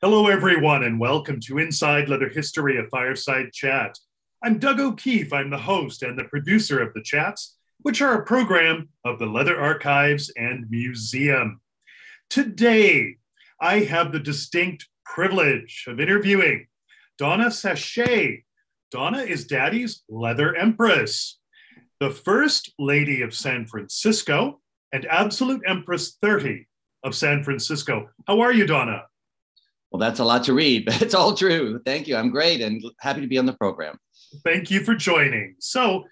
Hello, everyone, and welcome to Inside Leather History, a Fireside Chat. I'm Doug O'Keefe. I'm the host and the producer of the chats, which are a program of the Leather Archives and Museum. Today, I have the distinct privilege of interviewing Donna Sachet. Donna is Daddy's Leather Empress, the First Lady of San Francisco, and Absolute Empress 30 of San Francisco. How are you, Donna? Well, that's a lot to read, but it's all true. Thank you. I'm great and happy to be on the program. Thank you for joining. So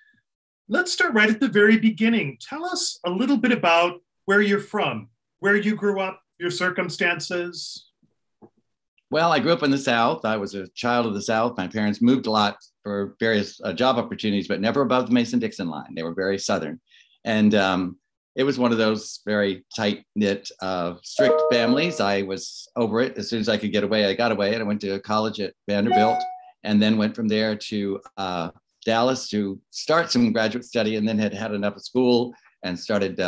let's start right at the very beginning. Tell us a little bit about where you're from, where you grew up, your circumstances. Well, I grew up in the South. I was a child of the South. My parents moved a lot for various job opportunities, but never above the Mason-Dixon line. They were very Southern. And it was one of those very tight-knit, strict families. I was over it. As soon as I could get away, I got away. And I went to college at Vanderbilt and then went from there to Dallas to start some graduate study, and then had had enough of school and started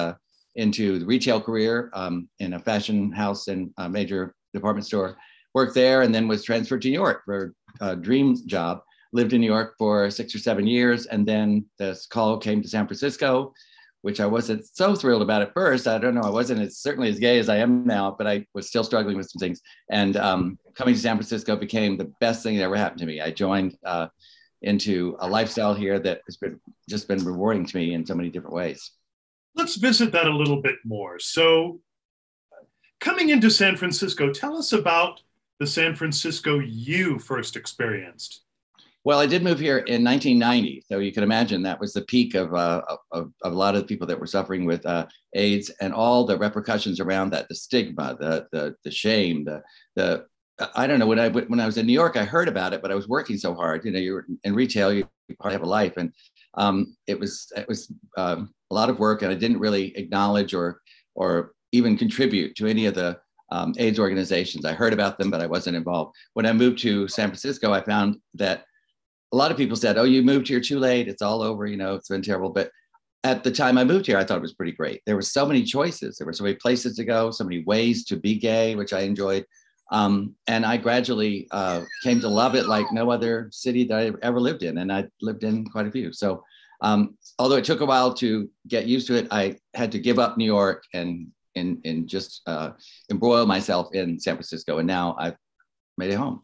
into the retail career in a fashion house and a major department store. Worked there and then was transferred to New York for a dream job. Lived in New York for 6 or 7 years. And then this call came to San Francisco, which I wasn't so thrilled about at first. I don't know, I wasn't as certainly as gay as I am now, but I was still struggling with some things. And coming to San Francisco became the best thing that ever happened to me. I joined into a lifestyle here that has been, just been rewarding to me in so many different ways. Let's visit that a little bit more. So coming into San Francisco, tell us about the San Francisco you first experienced. Well, I did move here in 1990, so you can imagine that was the peak of a lot of the people that were suffering with AIDS and all the repercussions around that, the stigma, the shame, the I don't know, when I was in New York, I heard about it, but I was working so hard. You know, you're in retail, you probably have a life, and it was a lot of work, and I didn't really acknowledge or even contribute to any of the AIDS organizations. I heard about them, but I wasn't involved. When I moved to San Francisco, I found that a lot of people said, oh, you moved here too late. It's all over, you know, it's been terrible. But at the time I moved here, I thought it was pretty great. There were so many choices. There were so many places to go, so many ways to be gay, which I enjoyed. And I gradually came to love it like no other city that I ever lived in. And I lived in quite a few. So although it took a while to get used to it, I had to give up New York and just embroil myself in San Francisco. And now I've made it home.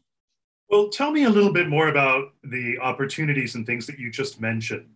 Well, tell me a little bit more about the opportunities and things that you just mentioned.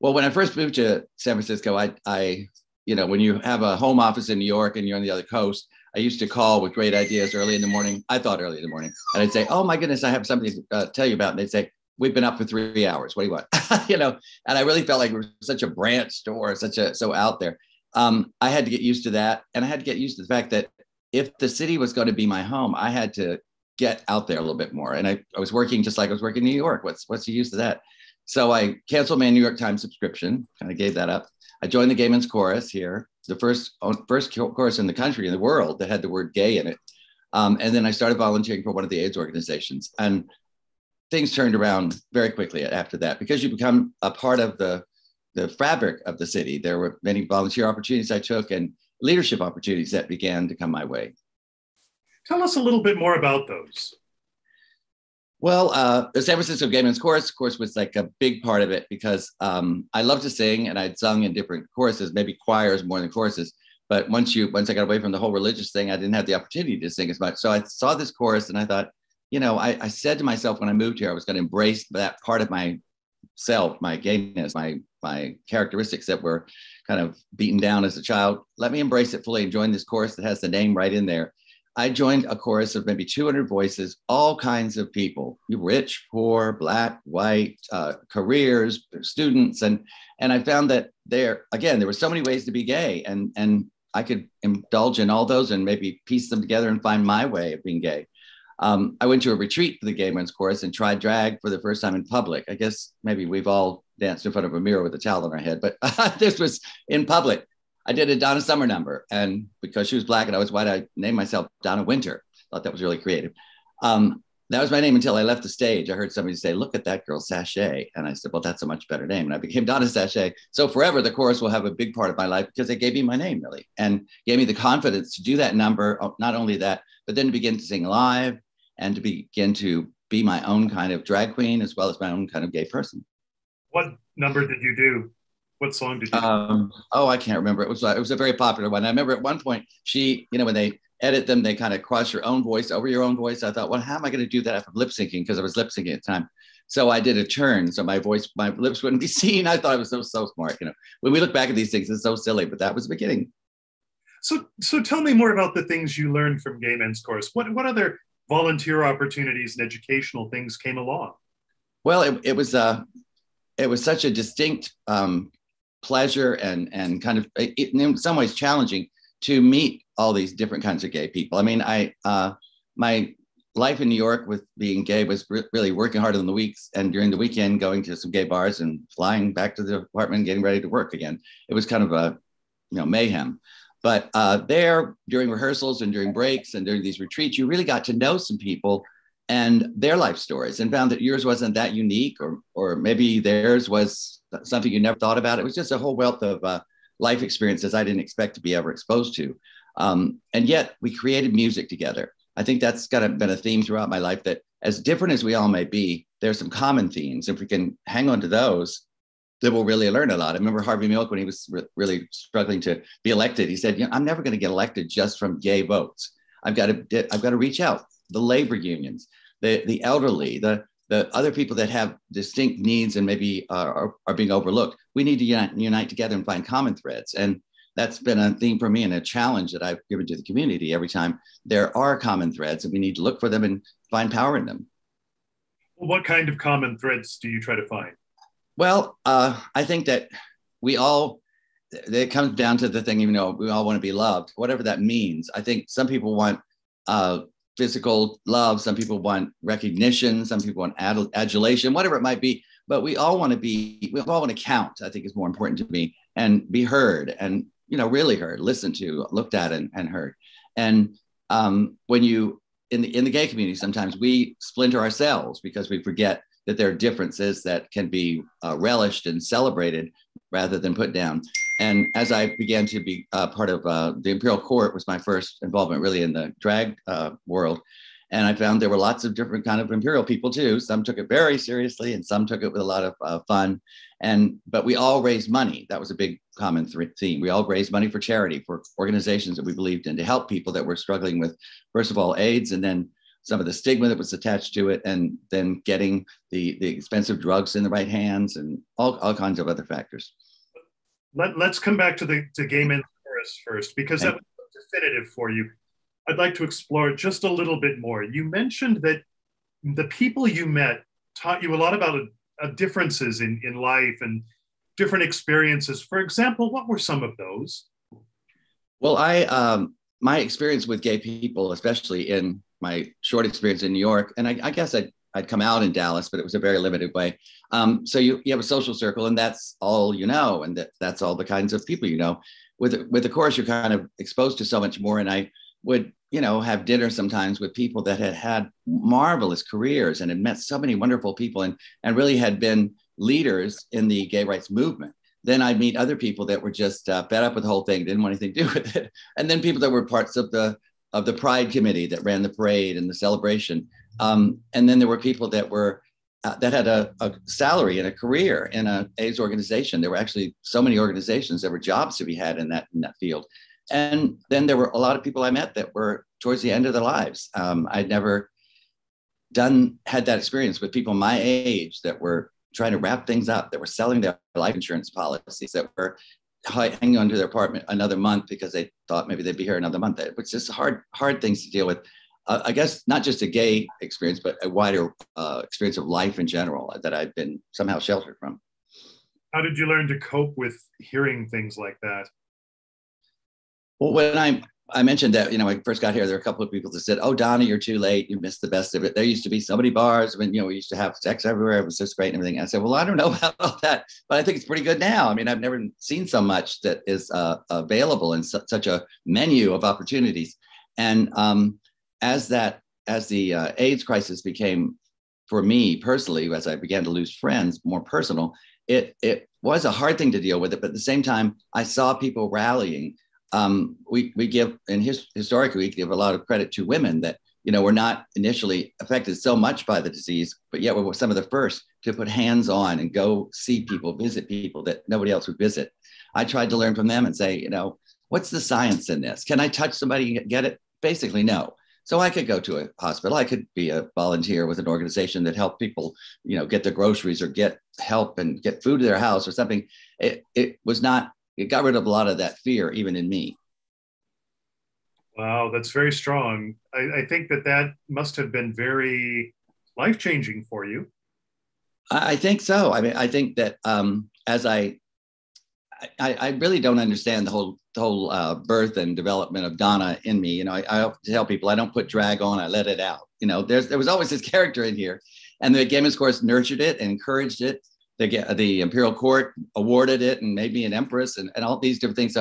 Well, when I first moved to San Francisco, I you know, when you have a home office in New York and you're on the other coast, I used to call with great ideas early in the morning. I thought early in the morning. And I'd say, oh, my goodness, I have something to tell you about. And they'd say, we've been up for 3 hours. What do you want? You know, and I really felt like we were such a branch store, so out there. I had to get used to that. And I had to get used to the fact that if the city was going to be my home, I had to get out there a little bit more. And I was working just like I was working in New York. What's the use of that? So I canceled my New York Times subscription, kind of gave that up. I joined the Gay Men's Chorus here, the first chorus in the country, in the world, that had the word gay in it. And then I started volunteering for one of the AIDS organizations. And things turned around very quickly after that, because you become a part of the fabric of the city. There were many volunteer opportunities I took and leadership opportunities that began to come my way. Tell us a little bit more about those. Well, the San Francisco Gay Men's Chorus, of course, was like a big part of it, because I love to sing, and I'd sung in different choruses, maybe choirs more than choruses. But once I got away from the whole religious thing, I didn't have the opportunity to sing as much. So I saw this chorus, and I thought, you know, I said to myself when I moved here, I was going to embrace that part of myself, my gayness, my characteristics that were kind of beaten down as a child. Let me embrace it fully and join this chorus that has the name right in there. I joined a chorus of maybe 200 voices, all kinds of people, rich, poor, black, white, careers, students. And I found that there were so many ways to be gay, and I could indulge in all those and maybe piece them together and find my way of being gay. I went to a retreat for the Gay Men's Chorus and tried drag for the first time in public. I guess maybe we've all danced in front of a mirror with a towel on our head, but this was in public. I did a Donna Summer number, and because she was black and I was white, I named myself Donna Winter. Thought that was really creative. That was my name until I left the stage. I heard somebody say, "Look at that girl, Sachet." And I said, "Well, that's a much better name." And I became Donna Sachet. So forever, the chorus will have a big part of my life because they gave me my name, really, and gave me the confidence to do that number. Not only that, but then to begin to sing live and to begin to be my own kind of drag queen as well as my own kind of gay person. What number did you do? What song did you do? Oh, I can't remember. It was a very popular one. I remember at one point, she, you know, when they edit them, they kind of cross your own voice over your own voice. I thought, well, how am I going to do that if I'm lip syncing? Because I was lip syncing at the time. So I did a turn. So my voice, my lips wouldn't be seen. I thought I was so smart. You know, when we look back at these things, it's so silly, but that was the beginning. So tell me more about the things you learned from Gay Men's Chorus. What other volunteer opportunities and educational things came along? Well, it was such a distinct pleasure and kind of, in some ways, challenging to meet all these different kinds of gay people. I mean, my life in New York with being gay was really working hard on the weeks and during the weekend going to some gay bars and flying back to the apartment, getting ready to work again. It was kind of a, you know, mayhem. But there, during rehearsals and during breaks and during these retreats, you really got to know some people and their life stories and found that yours wasn't that unique, or maybe theirs was something you never thought about. It was just a whole wealth of life experiences I didn't expect to be ever exposed to. And yet we created music together. I think that's kind of been a theme throughout my life, that as different as we all may be, there's some common themes. If we can hang on to those, then we'll really learn a lot. I remember Harvey Milk, when he was really struggling to be elected, he said, "You know, I'm never going to get elected just from gay votes. I've got to reach out. The labor unions, the elderly, the other people that have distinct needs and maybe are being overlooked. We need to unite together and find common threads." And that's been a theme for me and a challenge that I've given to the community every time. There are common threads and we need to look for them and find power in them. What kind of common threads do you try to find? Well, I think that it comes down to the thing, you know, we all want to be loved, whatever that means. I think some people want physical love, some people want recognition, some people want adulation, whatever it might be. But we all want to count, I think, is more important to me, and be heard and, you know, really heard, listened to, looked at and heard. And when in the gay community, sometimes we splinter ourselves because we forget that there are differences that can be relished and celebrated rather than put down. And as I began to be part of the Imperial Court, was my first involvement really in the drag world. And I found there were lots of different kind of imperial people too. Some took it very seriously and some took it with a lot of fun. But we all raised money. That was a big common theme. We all raised money for charity, for organizations that we believed in, to help people that were struggling with, first of all, AIDS, and then some of the stigma that was attached to it, and then getting the expensive drugs in the right hands and all kinds of other factors. Let's come back to the Gay Men's Chorus first, because that was so definitive for you. I'd like to explore just a little bit more. You mentioned that the people you met taught you a lot about differences in life and different experiences. For example, what were some of those? Well, my experience with gay people, especially in my short experience in New York, and I guess I'd come out in Dallas, but it was a very limited way. So you have a social circle and that's all you know, and that's all the kinds of people you know. With the chorus, you're kind of exposed to so much more, and I would, you know, have dinner sometimes with people that had marvelous careers and had met so many wonderful people and really had been leaders in the gay rights movement. Then I'd meet other people that were just fed up with the whole thing, didn't want anything to do with it. And then people that were parts of the Pride Committee that ran the parade and the celebration. And then there were people that were that had a salary and a career in an AIDS organization. There were actually so many organizations. There were jobs to be had in that field. And then there were a lot of people I met that were towards the end of their lives. I'd never had that experience with people my age that were trying to wrap things up, that were selling their life insurance policies, that were hanging on to their apartment another month because they thought maybe they'd be here another month. It was just hard things to deal with. I guess not just a gay experience, but a wider experience of life in general that I've been somehow sheltered from. How did you learn to cope with hearing things like that? Well, when I I mentioned that, you know, when I first got here, there were a couple of people that said, oh, Donna, you're too late. You missed the best of it. There used to be so many bars when, you know, we used to have sex everywhere. It was just great and everything. And I said, well, I don't know about all that, but I think it's pretty good now. I mean, I've never seen so much that is available and such a menu of opportunities. And as the AIDS crisis became, for me personally, as I began to lose friends, more personal, it was a hard thing to deal with it. But at the same time, I saw people rallying. We give, and historically, we give a lot of credit to women that, you know, were not initially affected so much by the disease, but yet we were some of the first to put hands on and go see people, visit people that nobody else would visit. I tried to learn from them and say, you know, what's the science in this? Can I touch somebody and get it? Basically, no. So I could go to a hospital. I could be a volunteer with an organization that helped people, you know, get their groceries or get help and get food to their house or something. It was not. It got rid of a lot of that fear, even in me. Wow, that's very strong. I think that must have been very life-changing for you. I think so. I mean, I think that as I really don't understand the whole birth and development of Donna in me. You know, I tell people I don't put drag on, I let it out. You know, there was always this character in here, and the Gay Men's Chorus nurtured it and encouraged it. The Imperial Court awarded it and made me an empress and all these different things.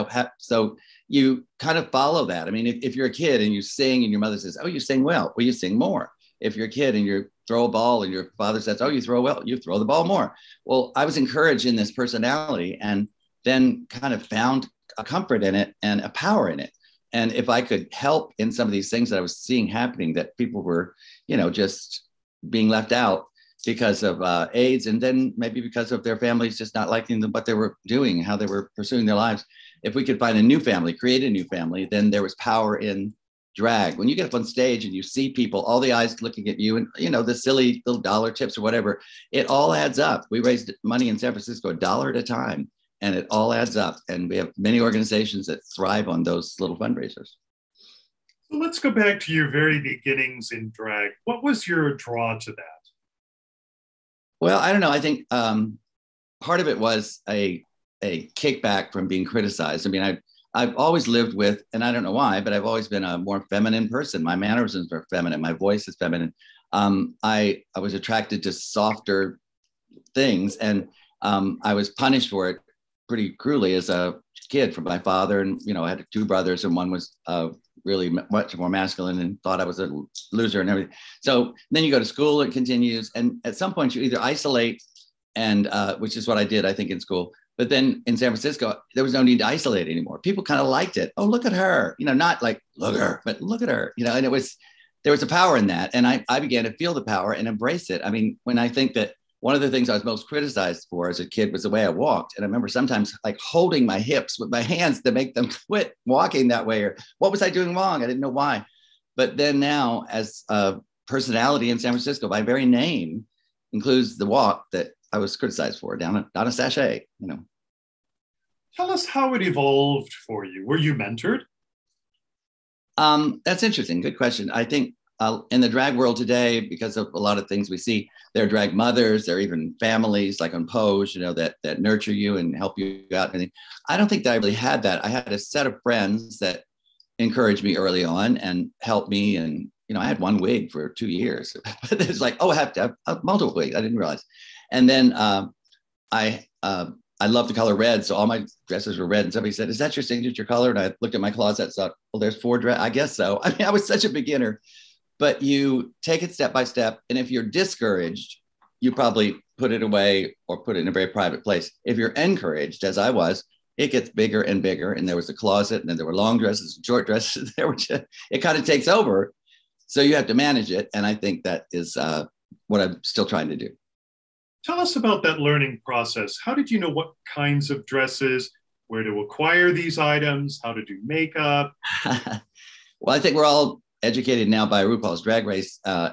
So you kind of follow that. I mean, if you're a kid and you sing and your mother says, oh, you sing well, you sing more. If you're a kid and you throw a ball and your father says, oh, you throw well, you throw the ball more. Well, I was encouraged in this personality and then kind of found a comfort in it and a power in it. And if I could help in some of these things that I was seeing happening, that people were, you know, just being left out because of AIDS, and then maybe because of their families just not liking them, what they were doing, how they were pursuing their lives. If we could find a new family, create a new family, then there was power in drag. When you get up on stage and you see people, all the eyes looking at you, and you know, the silly little dollar tips or whatever, it all adds up. We raised money in San Francisco $1 at a time, and it all adds up. And we have many organizations that thrive on those little fundraisers. So let's go back to your very beginnings in drag. What was your draw to that? Well, I don't know. I think part of it was a kickback from being criticized. I mean, I've always lived with, and I don't know why, but I've always been a more feminine person. My mannerisms are feminine. My voice is feminine. I was attracted to softer things, and I was punished for it pretty cruelly as a kid from my father. And, you know, I had two brothers, and one was really much more masculine and thought I was a loser and everything. So then you go to school, it continues. And at some point you either isolate and, which is what I did, I think, in school, but then in San Francisco, there was no need to isolate anymore. People kind of liked it. Oh, look at her, you know, not like look at her, but look at her, you know, and there was a power in that. And I began to feel the power and embrace it. I mean, when I think that one of the things I was most criticized for as a kid was the way I walked. And I remember sometimes like holding my hips with my hands to make them quit walking that way, or what was I doing wrong? I didn't know why. But then now, as a personality in San Francisco, my very name includes the walk that I was criticized for, Donna Sachet, you know. Tell us how it evolved for you. Were you mentored? That's interesting, good question. I think in the drag world today, because of a lot of things we see, there are drag mothers, there are even families like on Pose, you know, that nurture you and help you out. And I don't think that I really had that. I had a set of friends that encouraged me early on and helped me. And, you know, I had one wig for 2 years. It was like, oh, I have to have multiple wigs. I didn't realize. And then I love the color red. So all my dresses were red. And somebody said, is that your signature color? And I looked at my closet and thought, well, there's 4 dresses. I guess so. I mean, I was such a beginner. But you take it step by step. And if you're discouraged, you probably put it away or put it in a very private place. If you're encouraged, as I was, it gets bigger and bigger. And there was a closet, and then there were long dresses and short dresses. It kind of takes over. So you have to manage it. And I think that is what I'm still trying to do. Tell us about that learning process. How did you know what kinds of dresses, where to acquire these items, how to do makeup? Well, I think we're all educated now by RuPaul's Drag Race and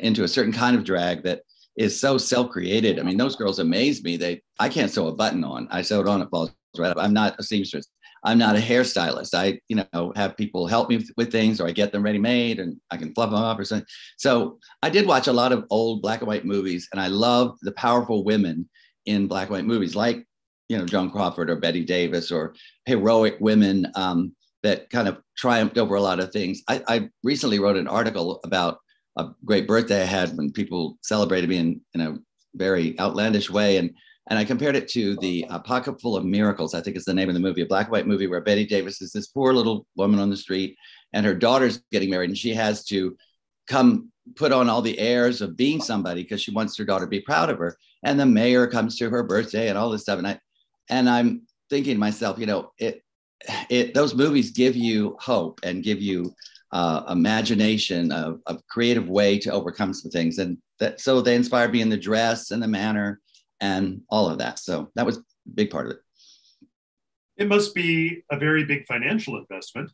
into a certain kind of drag that is so self-created. I mean, those girls amaze me. I can't sew a button on. I sewed on, it falls right up. I'm not a seamstress. I'm not a hairstylist. I, you know, have people help me with things, or I get them ready-made and I can fluff them up or something. So I did watch a lot of old black and white movies, and I love the powerful women in black and white movies, like, you know, Joan Crawford or Bette Davis or heroic women that kind of triumphed over a lot of things. I recently wrote an article about a great birthday I had when people celebrated me in a very outlandish way. And I compared it to the Pocketful of Miracles, I think is the name of the movie, a black and white movie where Bette Davis is this poor little woman on the street and her daughter's getting married and she has to come put on all the airs of being somebody because she wants her daughter to be proud of her. And the mayor comes to her birthday and all this stuff. And I'm thinking to myself, you know, those movies give you hope and give you imagination, a creative way to overcome some things. And that, so they inspired me in the dress and the manner and all of that. So that was a big part of it. It must be a very big financial investment.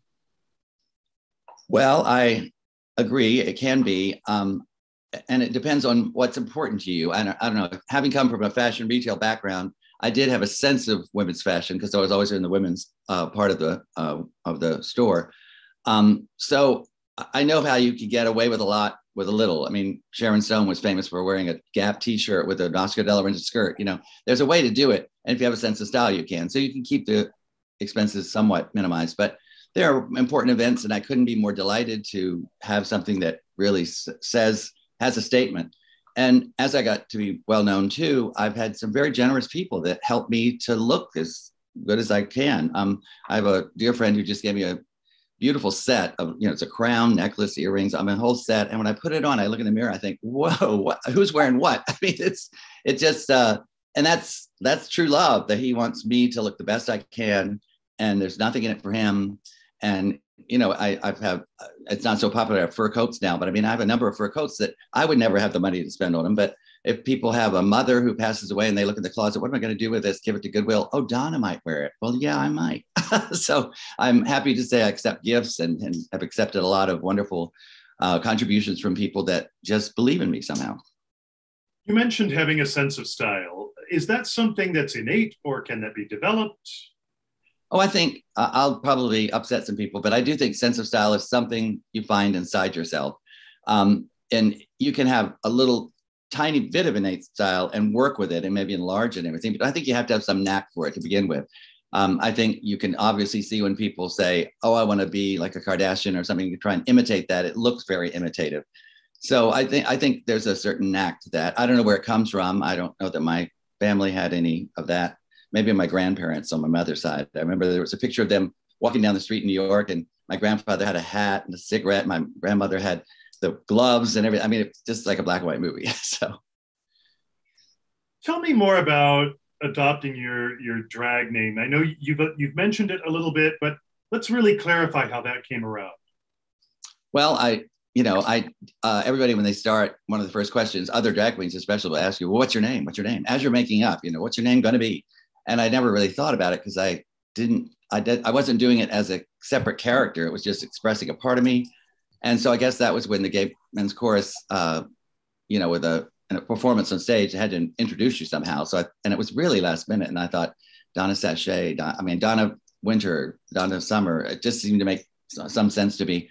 Well, I agree, it can be. And it depends on what's important to you. And I don't know, having come from a fashion retail background, I did have a sense of women's fashion because I was always in the women's part of the store. So I know how you could get away with a lot with a little. I mean, Sharon Stone was famous for wearing a Gap t-shirt with an Oscar de la Renta skirt. You know, there's a way to do it. And if you have a sense of style, you can. So you can keep the expenses somewhat minimized. But there are important events, and I couldn't be more delighted to have something that really has a statement. And as I got to be well known too, I've had some very generous people that helped me to look as good as I can. I have a dear friend who just gave me a beautiful set of, you know, it's a crown, necklace, earrings, I mean, a whole set. And when I put it on, I look in the mirror, I think, whoa, who's wearing what? I mean, and that's true love, that he wants me to look the best I can. And there's nothing in it for him. And you know, it's not so popular to have fur coats now, but I mean, I have a number of fur coats that I would never have the money to spend on them. But if people have a mother who passes away and they look in the closet, what am I going to do with this? Give it to Goodwill. Oh, Donna might wear it. Well, yeah, I might. So I'm happy to say I accept gifts and have accepted a lot of wonderful contributions from people that just believe in me somehow. You mentioned having a sense of style. Is that something that's innate or can that be developed? Oh, I think I'll probably upset some people, but I do think sense of style is something you find inside yourself. And you can have a little tiny bit of innate style and work with it and maybe enlarge it and everything. But I think you have to have some knack for it to begin with. I think you can obviously see when people say, oh, I want to be like a Kardashian or something, you try and imitate that. It looks very imitative. So I think there's a certain knack to that. I don't know where it comes from. I don't know that my family had any of that. Maybe my grandparents on my mother's side. I remember there was a picture of them walking down the street in New York and my grandfather had a hat and a cigarette. My grandmother had the gloves and everything. I mean, it's just like a black and white movie, so. Tell me more about adopting your drag name. I know you've mentioned it a little bit, but let's really clarify how that came around. Well, I everybody, when they start, one of the first questions, other drag queens especially will ask you, well, what's your name? What's your name? As you're making up, you know, what's your name gonna be? And I never really thought about it because I wasn't doing it as a separate character. It was just expressing a part of me. And so I guess that was when the Gay Men's Chorus, with a performance on stage, I had to introduce you somehow. And it was really last minute. And I thought Donna Sachet, Donna Winter, Donna Summer, it just seemed to make some sense to me.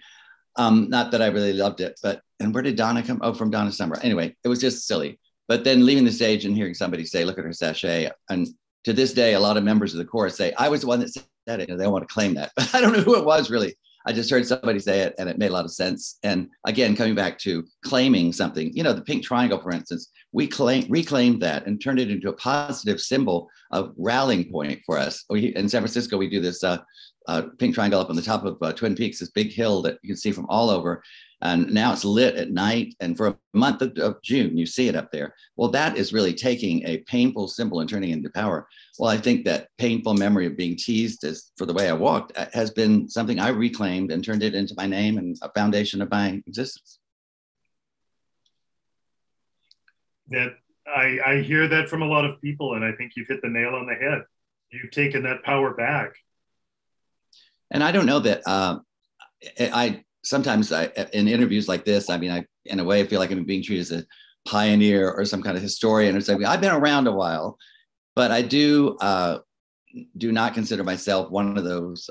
Not that I really loved it, and where did Donna come? Oh, from Donna Summer. Anyway, it was just silly. But then leaving the stage and hearing somebody say, look at her sachet. And to this day, a lot of members of the chorus say, I was the one that said it, and they don't want to claim that. But I don't know who it was, really. I just heard somebody say it, and it made a lot of sense. And again, coming back to claiming something, you know, the pink triangle, for instance, we reclaimed that and turned it into a positive symbol of rallying point for us. In San Francisco, we do this pink triangle up on the top of Twin Peaks, this big hill that you can see from all over. And now it's lit at night. And for a month of June, you see it up there. Well, that is really taking a painful symbol and turning it into power. Well, I think that painful memory of being teased for the way I walked has been something I reclaimed and turned it into my name and a foundation of my existence. That I hear that from a lot of people. And I think you've hit the nail on the head. You've taken that power back. And I don't know that Sometimes in interviews like this, in a way, I feel like I'm being treated as a pioneer or some kind of historian or something. I've been around a while, but I do not consider myself one of those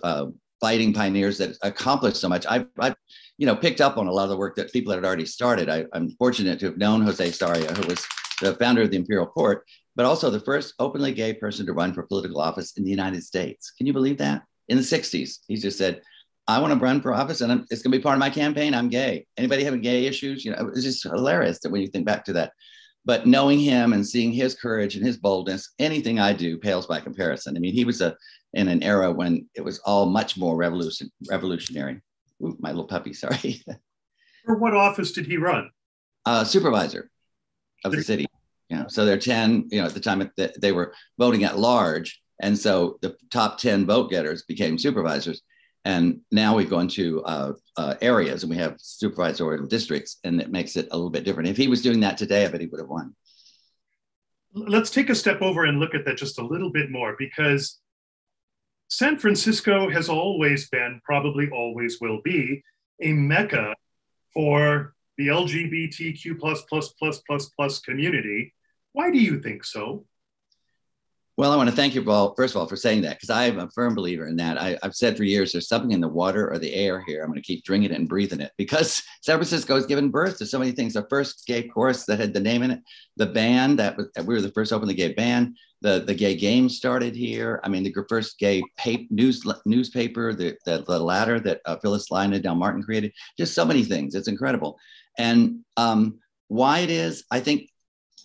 fighting pioneers that accomplished so much. I've picked up on a lot of the work that people had already started. I'm fortunate to have known Jose Sarria, who was the founder of the Imperial Court, but also the first openly gay person to run for political office in the United States. Can you believe that? In the 60s, he just said, I want to run for office, and it's going to be part of my campaign. I'm gay. Anybody having gay issues? You know, it's just hilarious that when you think back to that. But knowing him and seeing his courage and his boldness, anything I do pales by comparison. I mean, he was in an era when it was all much more revolutionary. Ooh, my little puppy, sorry. For what office did he run? Supervisor of the city. You know, so there are 10, you know, at the time that they were voting at large. And so the top 10 vote getters became supervisors. And now we've gone to areas and we have supervisorial districts, and it makes it a little bit different. If he was doing that today, I bet he would have won. Let's take a step over and look at that just a little bit more, because San Francisco has always been, probably always will be, a mecca for the LGBTQ++++ community. Why do you think so? Well, I want to thank you all, first of all, for saying that, because I'm a firm believer in that. I've said for years, there's something in the water or the air here. I'm going to keep drinking it and breathing it, because San Francisco has given birth to so many things. The first gay chorus that had the name in it, the band that was, we were the first open the gay band, the gay game started here. I mean, the first gay newspaper, the Ladder that Phyllis Lyon and Del Martin created, just so many things. It's incredible. And why it is, I think,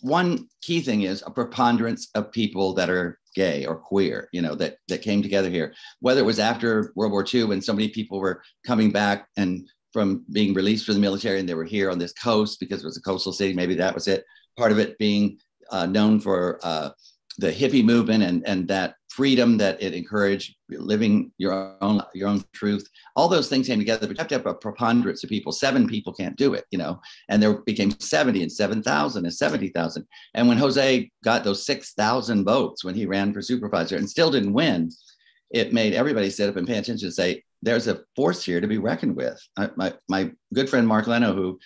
one key thing is a preponderance of people that are gay or queer, you know, that came together here, whether it was after World War II when so many people were coming back and from being released from the military, and they were here on this coast because it was a coastal city. Maybe that was it. Part of it being known for the hippie movement and that freedom that it encouraged, living your own truth. All those things came together, but you have to have a preponderance of people. 7 people can't do it, you know, and there became 70 and 7,000 and 70,000. And when Jose got those 6,000 votes when he ran for supervisor and still didn't win, it made everybody sit up and pay attention and say, there's a force here to be reckoned with. My good friend, Mark Leno, who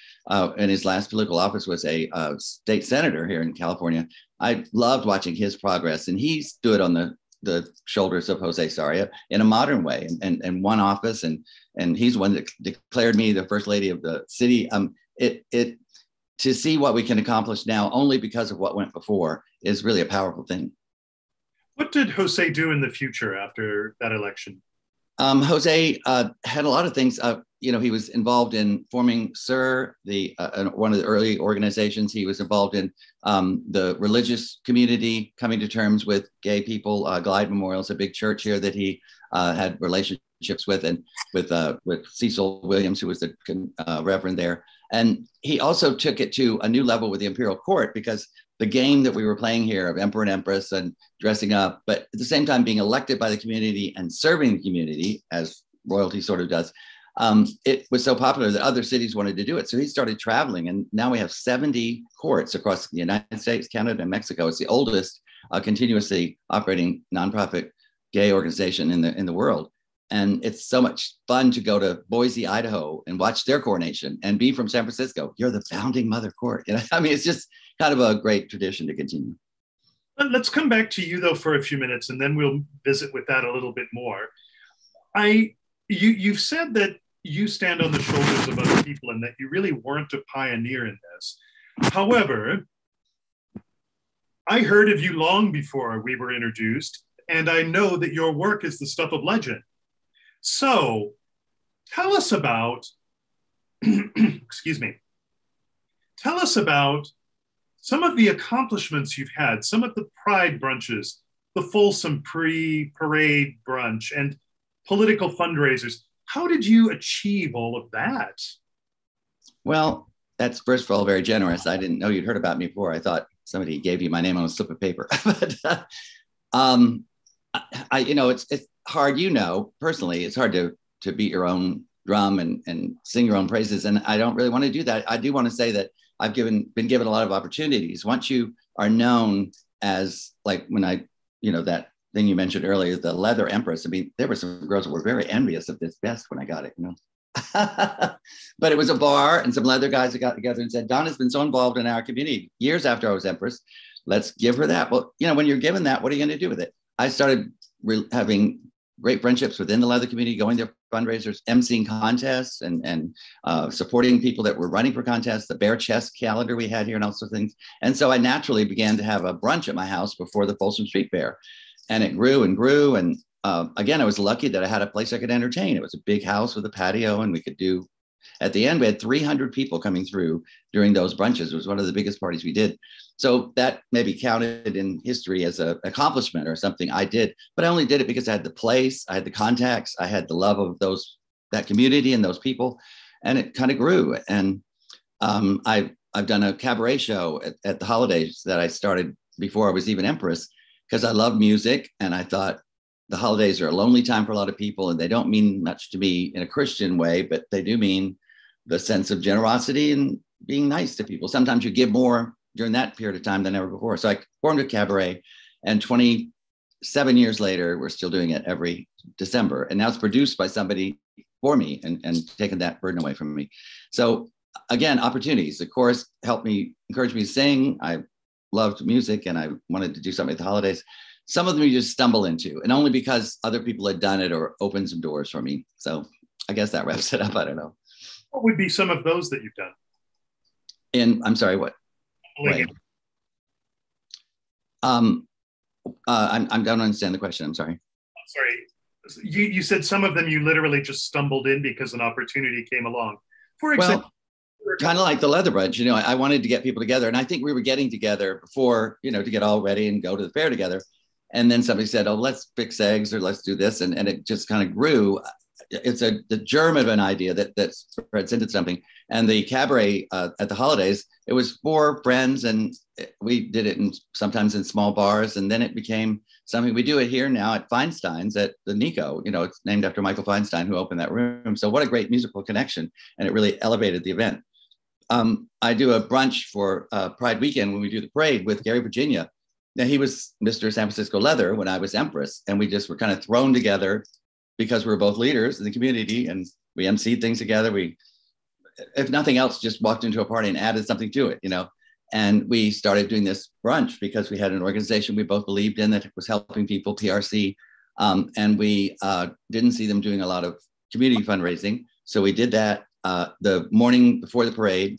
in his last political office was a state senator here in California. I loved watching his progress, and he stood on the shoulders of Jose Sarria in a modern way, and won office, and he's one that declared me the first lady of the city. It to see what we can accomplish now only because of what went before is really a powerful thing. What did Jose do in the future after that election? Jose had a lot of things. You know, he was involved in forming SIR, one of the early organizations. He was involved in the religious community, coming to terms with gay people. Glide Memorial's a big church here that he had relationships with, and with Cecil Williams, who was the reverend there. And he also took it to a new level with the Imperial Court, because the game that we were playing here of emperor and empress and dressing up, but at the same time being elected by the community and serving the community as royalty sort of does, it was so popular that other cities wanted to do it. So he started traveling, and now we have 70 courts across the United States, Canada, and Mexico. It's the oldest continuously operating nonprofit gay organization in the world. And it's so much fun to go to Boise, Idaho, and watch their coronation, and be from San Francisco. You're the founding mother court. You know? I mean, it's just kind of a great tradition to continue. Let's come back to you though for a few minutes, and then we'll visit with that a little bit more. You've said that you stand on the shoulders of other people, and that you really weren't a pioneer in this. However, I heard of you long before we were introduced, and I know that your work is the stuff of legend. So tell us about, excuse me, tell us about some of the accomplishments you've had, some of the pride brunches, the Folsom pre-parade brunch, and political fundraisers. How did you achieve all of that? Well, that's first of all very generous. I didn't know you'd heard about me before. I thought somebody gave you my name on a slip of paper. But, you know, it's hard, you know, personally, it's hard to beat your own drum and sing your own praises. And I don't really want to do that. I do want to say that I've been given a lot of opportunities. Once you are known as, like when I, you know, that thing you mentioned earlier, the Leather Empress. I mean, there were some girls who were very envious of this vest when I got it, you know. But it was a bar and some leather guys that got together and said, Donna's been so involved in our community years after I was Empress. Let's give her that. Well, you know, when you're given that, what are you going to do with it? I started having great friendships within the leather community, going to fundraisers, emceeing contests, and supporting people that were running for contests, the bare chest calendar we had here and all sorts of things. And so I naturally began to have a brunch at my house before the Folsom Street Fair. And it grew and grew. And Again, I was lucky that I had a place I could entertain. It was a big house with a patio, and we could do, at the end, we had 300 people coming through during those brunches. It was one of the biggest parties we did. So that maybe counted in history as an accomplishment or something I did, but I only did it because I had the place, I had the contacts, I had the love of that community and those people, and it kind of grew. And I've done a cabaret show at the holidays that I started before I was even Empress, because I love music, and I thought, the holidays are a lonely time for a lot of people, and they don't mean much to me in a Christian way, but they do mean the sense of generosity and being nice to people. Sometimes you give more during that period of time than ever before. So I formed a cabaret, and 27 years later, we're still doing it every December. And now it's produced by somebody for me and taken that burden away from me. So again, opportunities. The chorus helped me, encouraged me to sing. I loved music and I wanted to do something at the holidays. Some of them you just stumble into, and only because other people had done it or opened some doors for me. So I guess that wraps it up. I don't know. What would be some of those that you've done? And I'm sorry, what? I don't understand the question. I'm sorry. I'm sorry. You said some of them you literally just stumbled in because an opportunity came along. For example. Well, kind of like the leather brunch, you know, I wanted to get people together, and I think we were getting together before, you know, to get all ready and go to the fair together. And then somebody said, oh, let's fix eggs or let's do this. And it just kind of grew. It's the germ of an idea that spreads into something. And the cabaret at the holidays, it was four friends, and we did it sometimes in small bars. And then it became something. We do it here now at Feinstein's at the Nico. You know, it's named after Michael Feinstein, who opened that room. So what a great musical connection. And it really elevated the event. I do a brunch for Pride Weekend when we do the parade with Gary Virginia. Now, he was Mr. San Francisco Leather when I was Empress, and we just were kind of thrown together because we were both leaders in the community, and we emceed things together. We, if nothing else, just walked into a party and added something to it, you know. And we started doing this brunch because we had an organization we both believed in that was helping people, PRC, and we didn't see them doing a lot of community fundraising. So we did that the morning before the parade.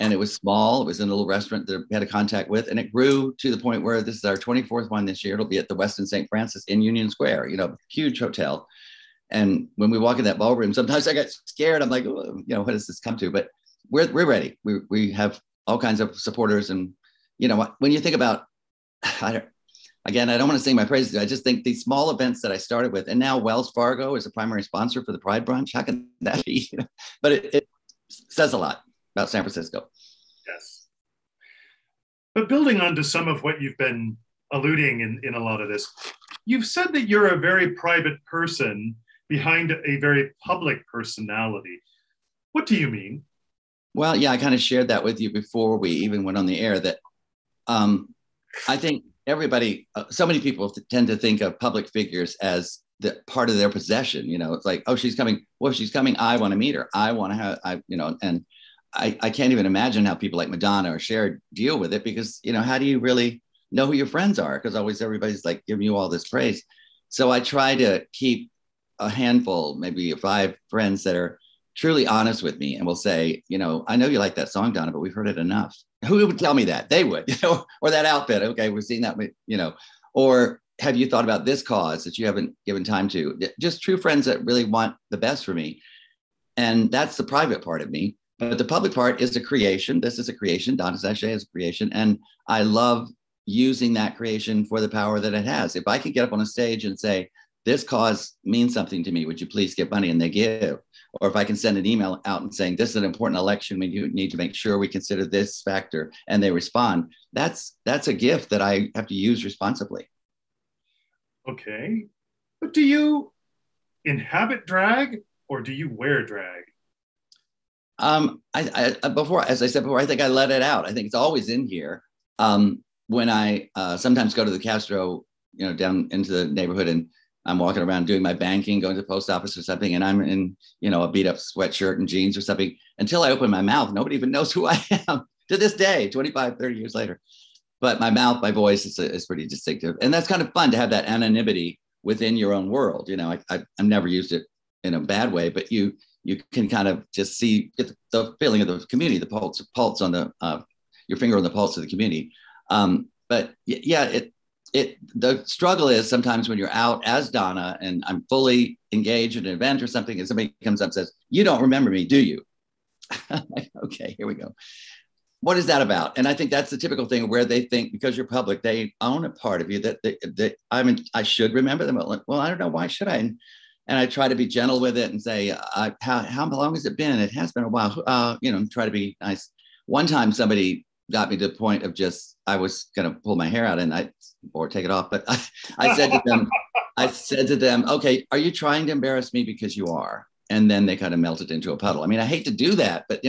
And it was small. It was in a little restaurant that we had a contact with, and it grew to the point where this is our 24th one this year. It'll be at the Westin St. Francis in Union Square, you know, huge hotel. And when we walk in that ballroom, sometimes I got scared. I'm like, you know, what does this come to? But we're ready. We have all kinds of supporters, and you know, when you think about, I don't want to sing my praises. I just think these small events that I started with, and now Wells Fargo is a primary sponsor for the Pride Brunch. How can that be? But it says a lot about San Francisco. Yes. But building on to some of what you've been alluding in a lot of this, you've said that you're a very private person behind a very public personality. What do you mean? Well, yeah, I kind of shared that with you before we even went on the air, that I think everybody, so many people tend to think of public figures as the part of their possession. You know, it's like, oh, she's coming. Well, if she's coming, I want to meet her. I want to have, you know, and I can't even imagine how people like Madonna or Cher deal with it, because, you know, how do you really know who your friends are? Because always everybody's like giving you all this praise. So I try to keep a handful, maybe 5 friends that are truly honest with me and will say, you know, I know you like that song, Donna, but we've heard it enough. Who would tell me that? They would, you know, or that outfit. Okay, we've seen that, you know, or have you thought about this cause that you haven't given time to? Just true friends that really want the best for me. And that's the private part of me. But the public part is a creation. This is a creation. Donna Sachet is a creation. And I love using that creation for the power that it has. If I could get up on a stage and say, this cause means something to me, would you please give money? And they give. Or if I can send an email out and saying, this is an important election. We need to make sure we consider this factor. And they respond. That's a gift that I have to use responsibly. Okay. But do you inhabit drag or do you wear drag? As I said before, I think I let it out. I think it's always in here. When I sometimes go to the Castro, you know, down into the neighborhood, and I'm walking around doing my banking, going to the post office or something, and I'm in, you know, a beat up sweatshirt and jeans or something. Until I open my mouth, nobody even knows who I am to this day, 25, 30 years later. But my mouth, my voice is pretty distinctive. And that's kind of fun to have that anonymity within your own world. You know, I've never used it in a bad way, but you can kind of just see the feeling of the community, the pulse on your finger on the pulse of the community. But yeah, the struggle is sometimes when you're out as Donna and I'm fully engaged in an event or something, and somebody comes up and says, "You don't remember me, do you?" Okay, here we go. What is that about? And I think that's the typical thing where they think because you're public, they own a part of you that I should remember them. Well, I don't know, why should I? And I try to be gentle with it and say, how long has it been? It has been a while. Try to be nice. One time somebody got me to the point of just, I was going to pull my hair out or take it off. But I said to them, okay, are you trying to embarrass me? Because you are. And then they kind of melted into a puddle. I mean, I hate to do that, but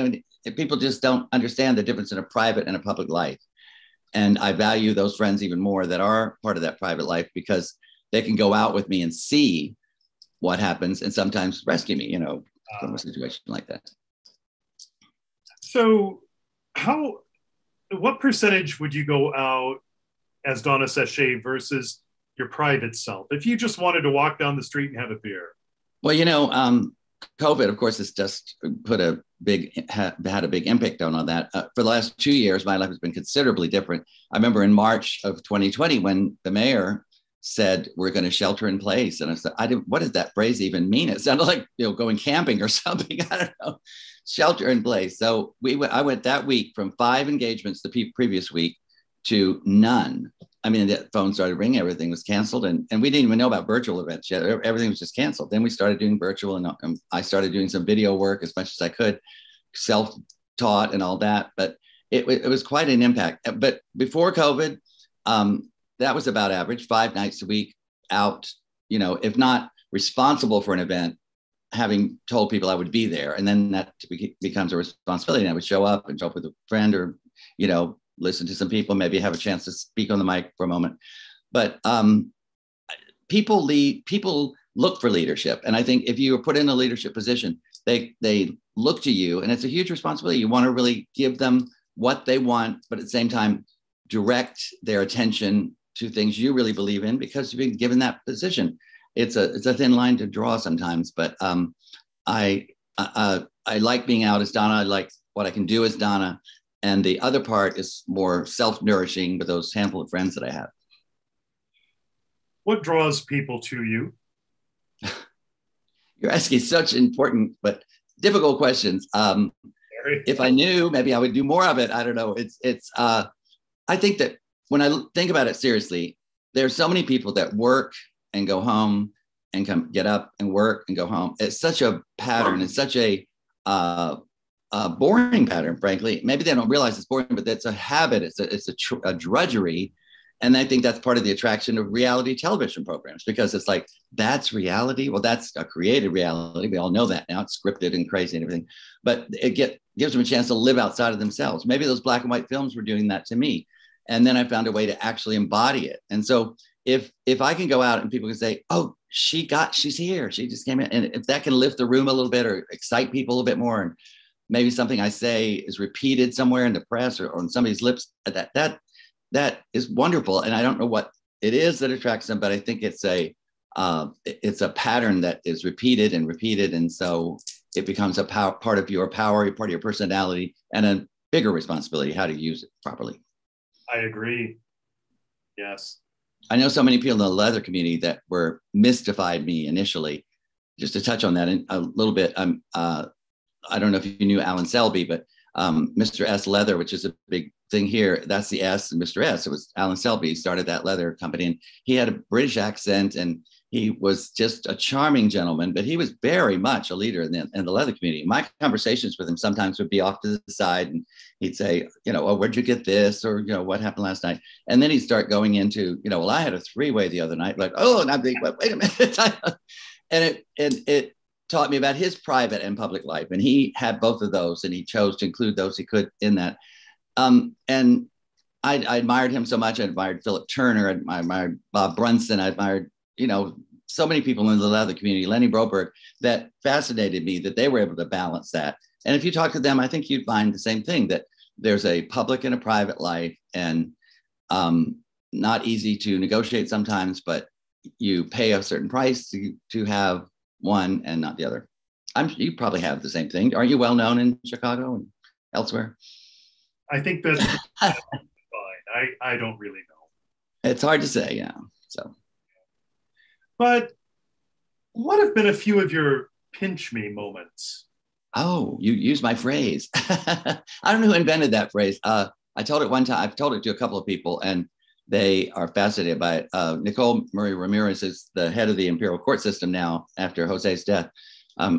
people just don't understand the difference in a private and a public life. And I value those friends even more that are part of that private life, because they can go out with me and see what happens and sometimes rescue me, from a situation like that. So what percentage would you go out as Donna Sachet versus your private self, if you just wanted to walk down the street and have a beer? Well, COVID, of course, has just had a big impact on all that. For the last 2 years, my life has been considerably different. I remember in March of 2020 when the mayor said, "We're going to shelter in place." And I said, what does that phrase even mean? It sounded like, going camping or something. I don't know. Shelter in place. So I went that week from 5 engagements the previous week to none. I mean, the phone started ringing, everything was canceled. And we didn't even know about virtual events yet. Everything was just canceled. Then we started doing virtual, and I started doing some video work as much as I could, self-taught and all that. But it was quite an impact. But before COVID, that was about average, 5 nights a week out, if not responsible for an event, having told people I would be there. And then that becomes a responsibility. And I would show up and talk with a friend or, listen to some people, maybe have a chance to speak on the mic for a moment. But people look for leadership. And I think if you are put in a leadership position, they look to you, and it's a huge responsibility. You want to really give them what they want, but at the same time, direct their attention to things you really believe in, because you've been given that position. It's a thin line to draw sometimes, but I like being out as Donna. I like what I can do as Donna, and the other part is more self-nourishing with those handful of friends that I have. What draws people to you? You're asking such important but difficult questions. If I knew, maybe I would do more of it. I don't know. It's I think that when I think about it seriously, there's so many people that work and go home and get up and work and go home. It's such a pattern. It's such a boring pattern, frankly. Maybe they don't realize it's boring, but that's a habit. It's a drudgery. And I think that's part of the attraction of reality television programs, because it's like, that's reality. Well, that's a created reality. We all know that now. It's scripted and crazy and everything, but it gives them a chance to live outside of themselves. Maybe those black and white films were doing that to me. And then I found a way to actually embody it. And so if I can go out and people can say, "Oh, she's here. She just came in." And if that can lift the room a little bit or excite people a little bit more, and maybe something I say is repeated somewhere in the press or on somebody's lips, that is wonderful. And I don't know what it is that attracts them, but I think it's a pattern that is repeated and repeated. And so it becomes a part of your power, part of your personality, and a bigger responsibility, how to use it properly. I agree. Yes. I know so many people in the leather community that were mystified me initially. Just to touch on that a little bit, I don't know if you knew Alan Selby, but Mr. S Leather, which is a big thing here, that's the S and Mr. S. It was Alan Selby started that leather company, and he had a British accent, and he was just a charming gentleman, but he was very much a leader in the leather community. My conversations with him sometimes would be off to the side, and he'd say, "Oh, where'd you get this?" Or, "What happened last night?" And then he'd start going into, "Well, I had a 3-way the other night." Like, "Oh," and I'd be, "Wait a minute." and it taught me about his private and public life. And he had both of those, and he chose to include those he could in that. And I admired him so much. I admired Philip Turner. I admired Bob Brunson. I admired so many people in the leather community, Lenny Broberg, that fascinated me that they were able to balance that. And if you talk to them, I think you'd find the same thing, that there's a public and a private life, and not easy to negotiate sometimes, but you pay a certain price to have one and not the other. You probably have the same thing. Aren't you well known in Chicago and elsewhere? I think that's fine. I don't really know. It's hard to say, yeah. So, but what have been a few of your pinch me moments? Oh, you used my phrase. I don't know who invented that phrase. I told it one time. I've told it to a couple of people, and they are fascinated by it. Nicole Murray Ramirez is the head of the Imperial Court system now after Jose's death,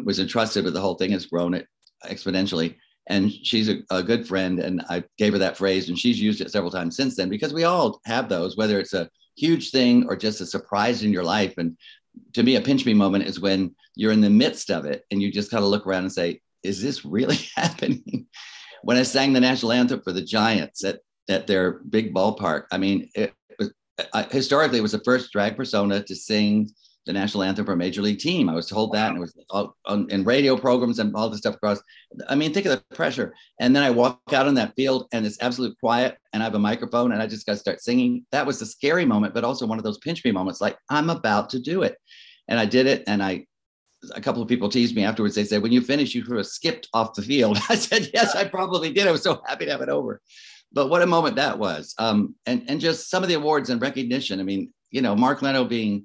was entrusted with the whole thing, has grown it exponentially. And she's a good friend, and I gave her that phrase, and she's used it several times since then, because we all have those, whether it's a huge thing or just a surprise in your life. And to me, a pinch me moment is when you're in the midst of it and you just kind of look around and say, is this really happening? When I sang the national anthem for the Giants at their big ballpark, I mean, it was, historically, it was the first drag persona to sing the national anthem for a major league team. I was told that, and it was all in radio programs and all this stuff across. I mean, think of the pressure. And then I walk out on that field and it's absolute quiet, and I have a microphone and I just got to start singing. That was the scary moment, but also one of those pinch me moments, like I'm about to do it. And I did it. And a couple of people teased me afterwards. They said, when you finish, you sort of skipped off the field. I said, yes, I probably did. I was so happy to have it over. But what a moment that was. And just some of the awards and recognition. I mean, you know, Mark Leno being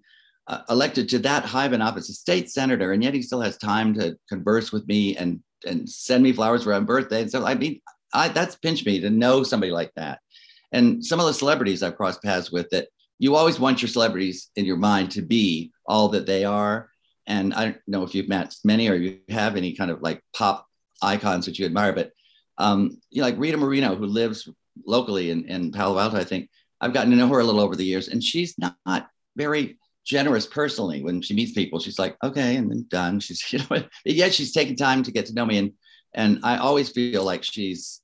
elected to that high of an office, a state senator, and yet he still has time to converse with me and send me flowers for my birthday. And so, I mean, that's pinched me to know somebody like that. And some of the celebrities I've crossed paths with, that you always want your celebrities in your mind to be all that they are. And I don't know if you've met many or you have any kind of like pop icons that you admire, but you know, like Rita Moreno, who lives locally in Palo Alto, I think. I've gotten to know her a little over the years, and she's not very generous personally. When she meets people, she's like, okay, and then done. She's, you know, but yet she's taking time to get to know me. And I always feel like she's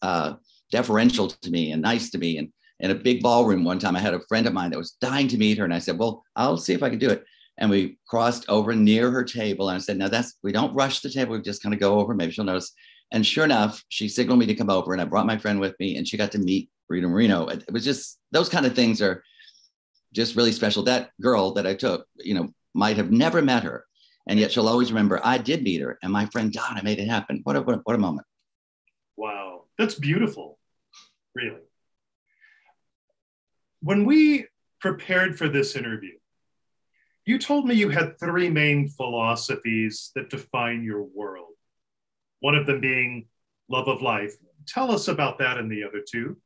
deferential to me and nice to me. And in a big ballroom one time, I had a friend of mine that was dying to meet her. And I said, well, I'll see if I can do it. And we crossed over near her table. And I said, no, we don't rush the table. We just kind of go over, maybe she'll notice. And sure enough, she signaled me to come over, and I brought my friend with me, and she got to meet Rita Moreno. It was just, those kind of things are just really special. That girl that I took, you know, might have never met her, and yet she'll always remember, I did meet her, and my friend Donna made it happen. What a moment. Wow, that's beautiful, really. When we prepared for this interview, you told me you had three main philosophies that define your world. One of them being love of life. Tell us about that and the other two.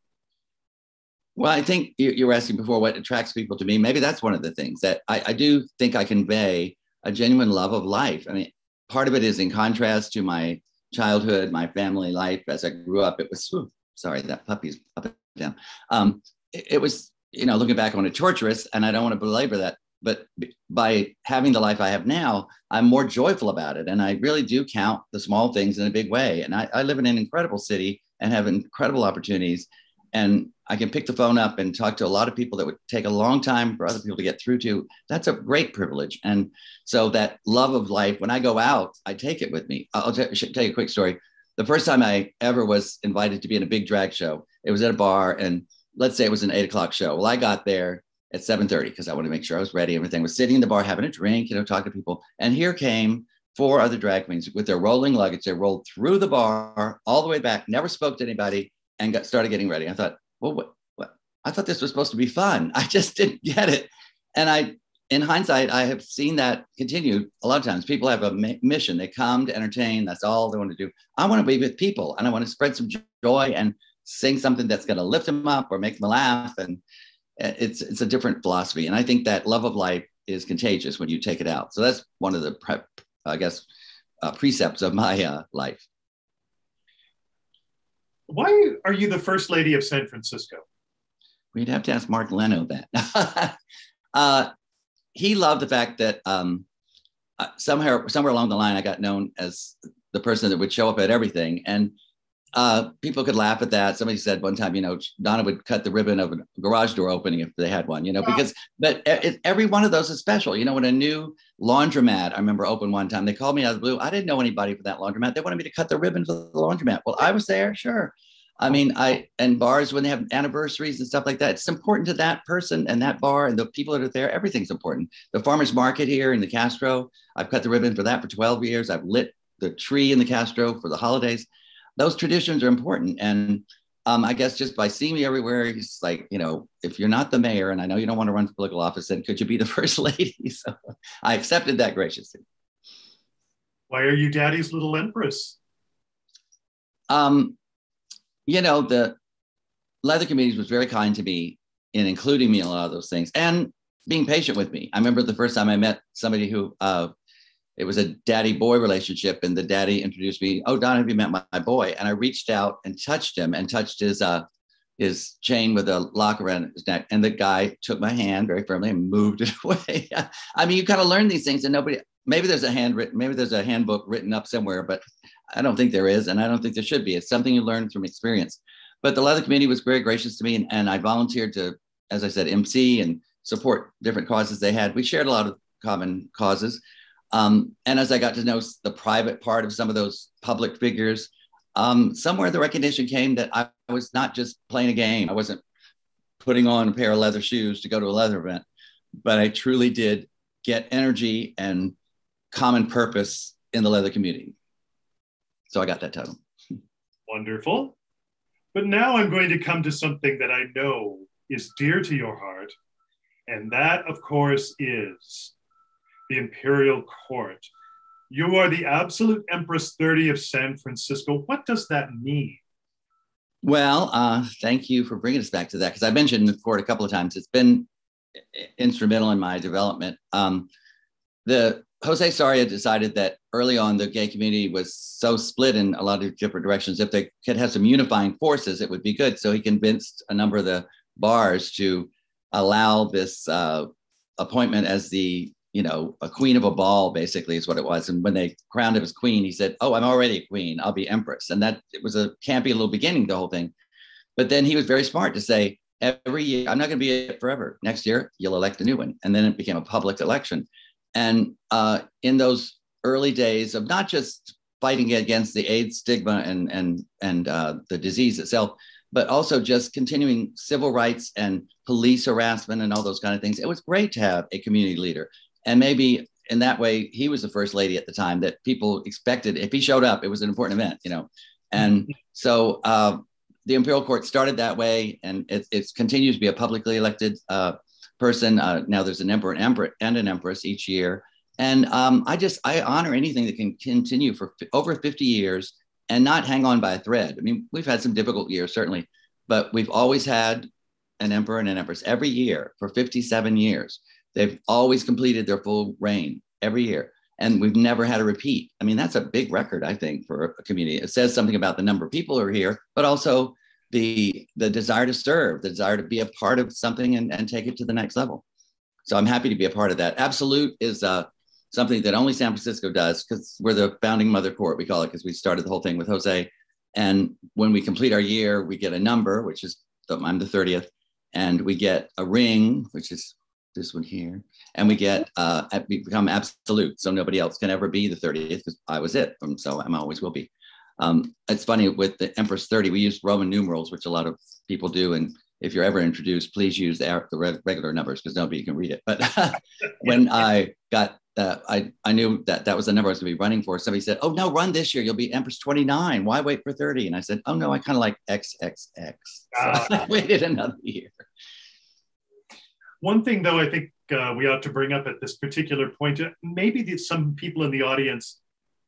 Well, I think you were asking before what attracts people to me. Maybe that's one of the things that I do think I convey a genuine love of life. I mean, part of it is in contrast to my childhood, my family life. As I grew up, it was, sorry, that puppy's up and down. It was, you know, looking back on it, torturous, and I don't want to belabor that. But by having the life I have now, I'm more joyful about it. And I really do count the small things in a big way. And I live in an incredible city and have incredible opportunities. And I can pick the phone up and talk to a lot of people that would take a long time for other people to get through to. That's a great privilege. And so that love of life, when I go out, I take it with me. I'll tell you a quick story. The first time I ever was invited to be in a big drag show, it was at a bar. And let's say it was an 8 o'clock show. Well, I got there at 7:30 because I wanted to make sure I was ready. Everything was sitting in the bar, having a drink, you know, talking to people. And here came four other drag queens with their rolling luggage. They rolled through the bar all the way back, never spoke to anybody, and started getting ready. I thought, well, what? I thought this was supposed to be fun. I just didn't get it. And in hindsight, I have seen that continue a lot of times. People have a mission. They come to entertain. That's all they want to do. I want to be with people, and I want to spread some joy and sing something that's going to lift them up or make them laugh. And it's a different philosophy. And I think that love of life is contagious when you take it out. So that's one of the precepts of my life. Why are you the first lady of San Francisco? We'd have to ask Mark Leno that. He loved the fact that somewhere along the line, I got known as the person that would show up at everything. And people could laugh at that. Somebody said one time, you know, Donna would cut the ribbon of a garage door opening if they had one, you know, because, but every one of those is special. You know, when a new laundromat, I remember opened one time, they called me out of the blue. I didn't know anybody for that laundromat. They wanted me to cut the ribbon for the laundromat. Well, I was there, sure. I mean, and bars when they have anniversaries and stuff like that, it's important to that person and that bar and the people that are there, everything's important. The farmer's market here in the Castro, I've cut the ribbon for that for 12 years. I've lit the tree in the Castro for the holidays. Those traditions are important. And I guess just by seeing me everywhere, he's like, you know, if you're not the mayor, and I know you don't want to run for political office, then could you be the first lady? So I accepted that graciously. Why are you daddy's little empress? You know, the Leather Committees was very kind to me in including me in a lot of those things and being patient with me. I remember the first time I met somebody who, it was a daddy boy relationship, and the daddy introduced me, oh, Donna, have you met my boy? And I reached out and touched him and touched his chain with a lock around his neck. And the guy took my hand very firmly and moved it away. I mean, you kind of learn these things, and nobody, maybe there's a handwritten, maybe there's a handbook written up somewhere, but I don't think there is. And I don't think there should be. It's something you learn from experience. But the Leather Committee was very gracious to me. And I volunteered to, as I said, MC and support different causes they had. We shared a lot of common causes. And as I got to know the private part of some of those public figures, somewhere the recognition came that I was not just playing a game. I wasn't putting on a pair of leather shoes to go to a leather event, but I truly did get energy and common purpose in the leather community. So I got that title. Wonderful. But now I'm going to come to something that I know is dear to your heart. And that, of course, is the Imperial Court. You are the absolute Empress 30 of San Francisco. What does that mean? Well, thank you for bringing us back to that, because I mentioned the court a couple of times. It's been instrumental in my development. The Jose Sarria decided that early on the gay community was so split in a lot of different directions. If they could have some unifying forces, it would be good. So he convinced a number of the bars to allow this appointment as the, you know, a queen of a ball, basically, is what it was. And when they crowned him as queen, he said, oh, I'm already a queen, I'll be empress. And that, it was a campy little beginning, the whole thing. But then he was very smart to say, every year, I'm not going to be it forever. Next year, you'll elect a new one. And then it became a public election. And in those early days of not just fighting against the AIDS stigma and the disease itself, but also just continuing civil rights and police harassment and all those kind of things, it was great to have a community leader. And maybe in that way, he was the first lady at the time that people expected. If he showed up, it was an important event, you know. And so the Imperial Court started that way, and it continues to be a publicly elected person. Now there's an emperor and an empress each year. And I honor anything that can continue for over 50 years and not hang on by a thread. I mean, we've had some difficult years, certainly, but we've always had an emperor and an empress every year for 57 years. They've always completed their full reign every year. And we've never had a repeat. I mean, that's a big record, I think, for a community. It says something about the number of people who are here, but also the desire to serve, the desire to be a part of something and take it to the next level. So I'm happy to be a part of that. Absolute is something that only San Francisco does, because we're the founding mother court, we call it, because we started the whole thing with Jose. And when we complete our year, we get a number, which is, I'm the 30th, and we get a ring, which is this one here, and we get, we become absolute. So nobody else can ever be the 30th, because I was it, and so I always will be. It's funny, with the Empress 30, we use Roman numerals, which a lot of people do. And if you're ever introduced, please use the regular numbers, because nobody can read it. But when I got, I knew that was the number I was gonna be running for. Somebody said, oh no, run this year, you'll be Empress 29. Why wait for 30? And I said, oh no, I kind of like XXX. So I waited another year. One thing, though, I think we ought to bring up at this particular point, maybe some people in the audience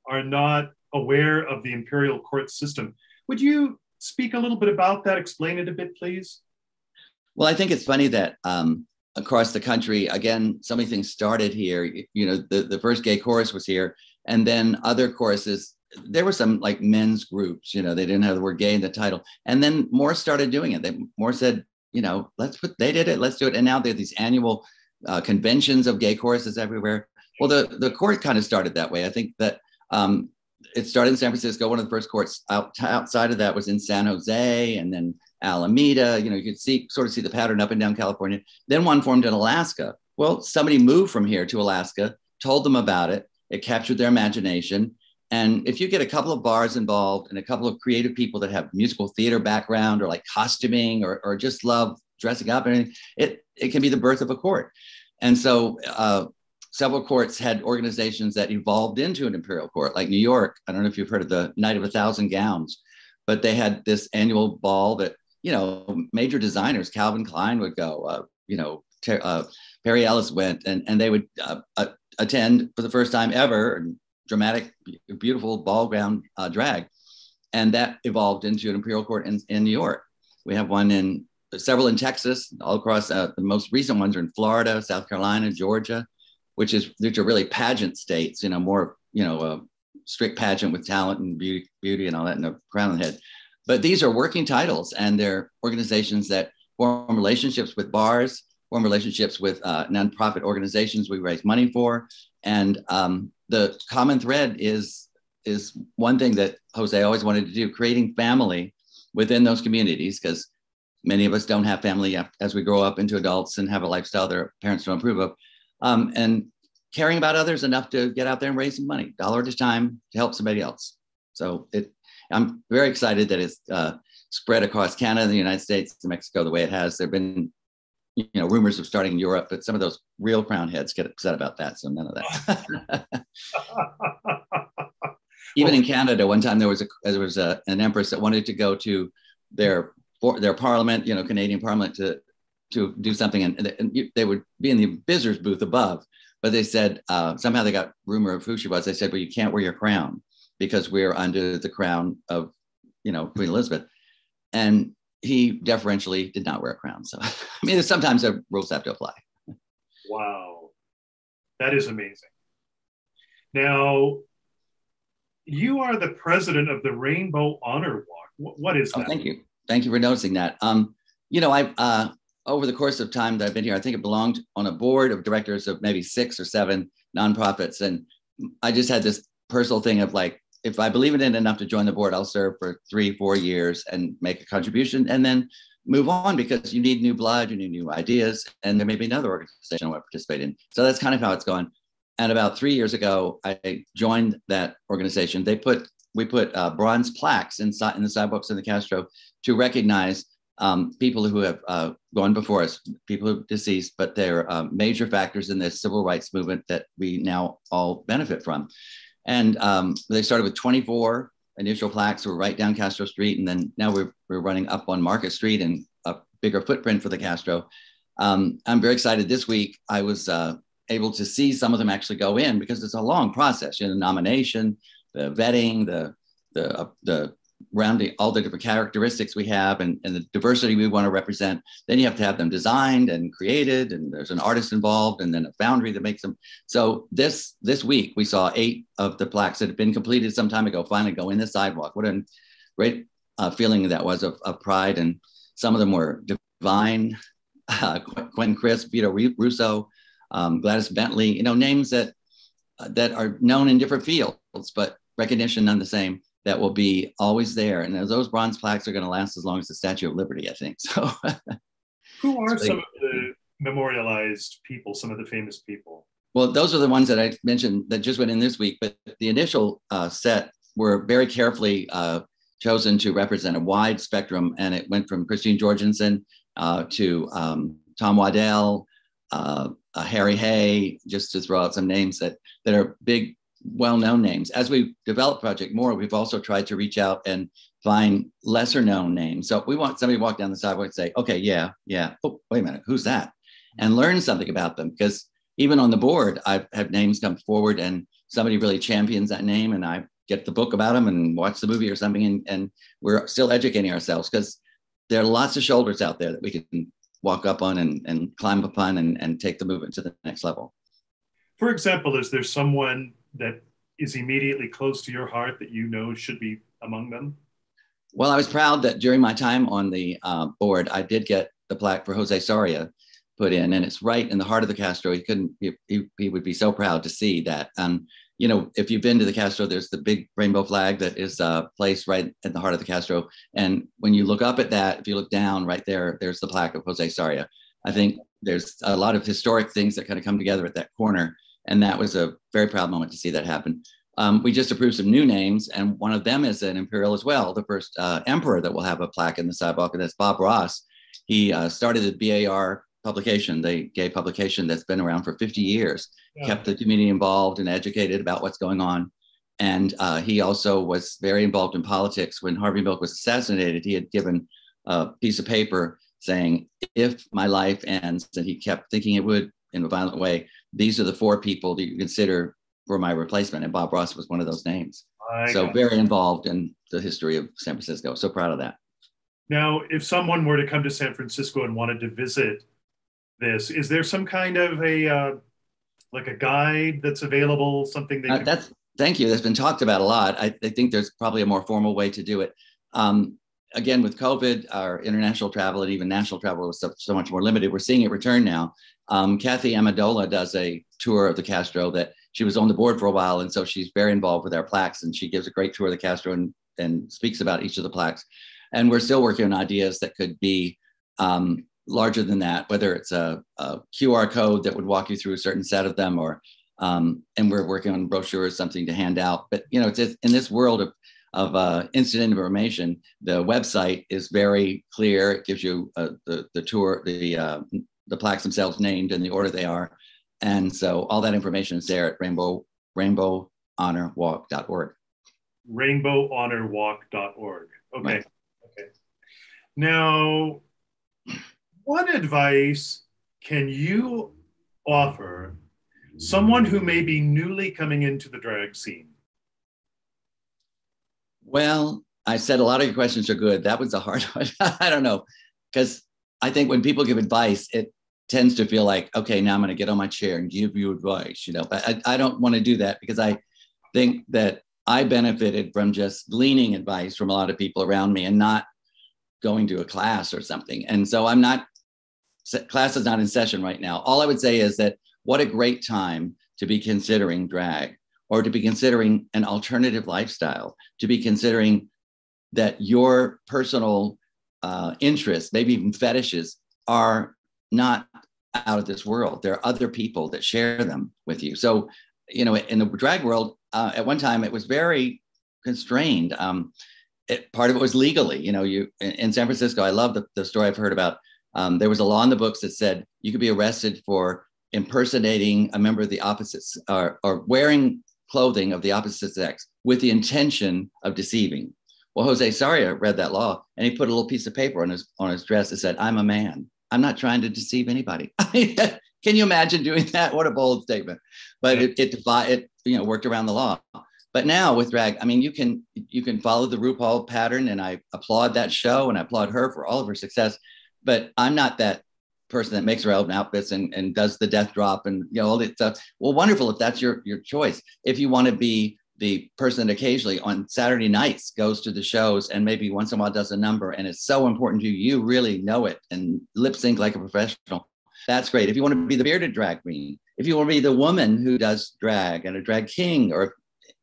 are not aware of the Imperial Court system. Would you speak a little bit about that? Explain it a bit, please. Well, I think it's funny that across the country, again, so many things started here. You know, the first gay chorus was here, and then other choruses. There were some like men's groups, you know, they didn't have the word gay in the title. And then more started doing it. More said, you know, they did it, let's do it. And now there are these annual conventions of gay choruses everywhere. Well, the court kind of started that way. I think that it started in San Francisco. One of the first courts outside of that was in San Jose, and then Alameda. You know, you could sort of see the pattern up and down California. Then one formed in Alaska. Well, somebody moved from here to Alaska, told them about it. It captured their imagination. And if you get a couple of bars involved and a couple of creative people that have musical theater background or like costuming or just love dressing up, and it can be the birth of a court. And so several courts had organizations that evolved into an imperial court, like New York. I don't know if you've heard of the Night of a Thousand Gowns, But they had this annual ball that, you know, major designers, Calvin Klein would go, you know, Perry Ellis went, and they would attend for the first time ever, dramatic, beautiful ball gown drag. And that evolved into an Imperial Court in New York. We have one in, several in Texas, all across, the most recent ones are in Florida, South Carolina, Georgia, which are really pageant states, you know, more, you know, strict pageant with talent and beauty and all that, and a crown on the head. But these are working titles, and they're organizations that form relationships with bars, form relationships with nonprofit organizations we raise money for. And the common thread is one thing that Jose always wanted to do, creating family within those communities, because many of us don't have family as we grow up into adults and have a lifestyle their parents don't approve of. And caring about others enough to get out there and raise some money, dollar at a time, to help somebody else. So I'm very excited that it's spread across Canada, the United States, and Mexico the way it has. There have been, you know, rumors of starting in Europe, but some of those real crown heads get upset about that, so none of that. Even in Canada, one time there was an empress that wanted to go to their parliament, you know, Canadian parliament, to do something, and they would be in the visitors booth above, but they said, somehow they got rumor of who she was. They said, well, you can't wear your crown because we're under the crown of, you know, Queen Elizabeth. And he deferentially did not wear a crown. So, I mean, sometimes the rules have to apply. Wow. That is amazing. Now, you are the president of the Rainbow Honor Walk. What is that? Oh, thank you. Thank you for noticing that. You know, I've, over the course of time that I've been here, I think it belonged on a board of directors of maybe 6 or 7 nonprofits. And I just had this personal thing of like, if I believe in it enough to join the board, I'll serve for 3-4 years and make a contribution and then move on, because you need new blood, you need new ideas, and there may be another organization I want to participate in. So that's kind of how it's gone. And about 3 years ago, I joined that organization. We put bronze plaques in the sidewalks in the Castro to recognize people who have gone before us, people who are deceased, but they're major factors in the civil rights movement that we now all benefit from. And they started with 24 initial plaques. We're right down Castro Street, and then now we're running up on Market Street and a bigger footprint for the Castro. I'm very excited. This week I was able to see some of them actually go in, because it's a long process. You know, the nomination, the vetting, the rounding, all the different characteristics we have and the diversity we want to represent. Then you have to have them designed and created, and there's an artist involved, and then a foundry that makes them. So this week we saw 8 of the plaques that had been completed some time ago finally go in the sidewalk. What a great feeling that was of pride. And some of them were Divine, Quentin Crisp, Vito Russo, Gladys Bentley, you know, names that are known in different fields, but recognition none the same. That will be always there. And those bronze plaques are going to last as long as the Statue of Liberty, I think. So, who are some of the memorialized people, some of the famous people? Well, those are the ones that I mentioned that just went in this week, but the initial set were very carefully chosen to represent a wide spectrum. And it went from Christine Jorgensen to Tom Waddell, Harry Hay, just to throw out some names that are big, well-known names. As we develop Project More, we've also tried to reach out and find lesser-known names. So we want somebody to walk down the sidewalk and say, okay, yeah, oh, wait a minute, who's that? And learn something about them, because even on the board, I've had names come forward and somebody really champions that name, and I get the book about them and watch the movie or something, and we're still educating ourselves, because there are lots of shoulders out there that we can walk up on and climb upon and take the movement to the next level. For example, is there someone that is immediately close to your heart that you know should be among them? Well, I was proud that during my time on the board, I did get the plaque for Jose Sarria put in, and it's right in the heart of the Castro. He would be so proud to see that. You know, if you've been to the Castro, there's the big rainbow flag that is placed right at the heart of the Castro. And when you look up at that, if you look down right there, there's the plaque of Jose Sarria. I think there's a lot of historic things that kind of come together at that corner. And that was a very proud moment to see that happen. We just approved some new names, and one of them is an Imperial as well, the first emperor that will have a plaque in the sidewalk, and that's Bob Ross. He started the BAR publication, the gay publication that's been around for 50 years, kept the community involved and educated about what's going on. And he also was very involved in politics. When Harvey Milk was assassinated, he had given a piece of paper saying, if my life ends, and he kept thinking it would in a violent way, these are the four people that you consider for my replacement. And Bob Ross was one of those names. So very involved in the history of San Francisco. So proud of that. Now, if someone were to come to San Francisco and wanted to visit this, is there some kind of a, like a guide that's available, something that that's, thank you, that's been talked about a lot. I think there's probably a more formal way to do it. Again, with COVID, our international travel and even national travel was so much more limited. We're seeing it return now. Kathy Amendola does a tour of the Castro that she was on the board for a while. And so she's very involved with our plaques, and she gives a great tour of the Castro and speaks about each of the plaques. And we're still working on ideas that could be larger than that, whether it's a QR code that would walk you through a certain set of them, or and we're working on brochures, something to hand out. But you know, it's in this world of instant information, the website is very clear. It gives you the tour, the plaques themselves named and the order they are. And so all that information is there at rainbowhonorwalk.org. Rainbowhonorwalk.org. Okay. Right. Okay. Now, what advice can you offer someone who may be newly coming into the drag scene? Well, I said a lot of your questions are good. That was a hard one. I don't know, because I think when people give advice, it tends to feel like, okay, now I'm going to get on my chair and give you advice, you know. But I don't want to do that, because I think that I benefited from just gleaning advice from a lot of people around me and not going to a class or something. And so I'm not, class is not in session right now. All I would say is that what a great time to be considering drag, or to be considering an alternative lifestyle, to be considering that your personal interests, maybe even fetishes, are not out of this world. There are other people that share them with you. So, you know, in the drag world, at one time it was very constrained. Part of it was legally, you know, in San Francisco, I love the story I've heard about. There was a law in the books that said you could be arrested for impersonating a member of the opposite, or wearing clothing of the opposite sex with the intention of deceiving. Well, Jose Sarria read that law and he put a little piece of paper on his dress that said, "I'm a man. I'm not trying to deceive anybody." Can you imagine doing that? What a bold statement! But it you know, worked around the law. But now with drag, I mean, you can follow the RuPaul pattern, and I applaud that show and I applaud her for all of her success. But I'm not that person that makes her own outfits and does the death drop and, you know, all that stuff. Well, wonderful if that's your choice. If you want to be the person that occasionally on Saturday nights goes to the shows and maybe once in a while does a number and it's so important to you, you really know it and lip sync like a professional, that's great. If you want to be the bearded drag queen, if you want to be the woman who does drag and a drag king, or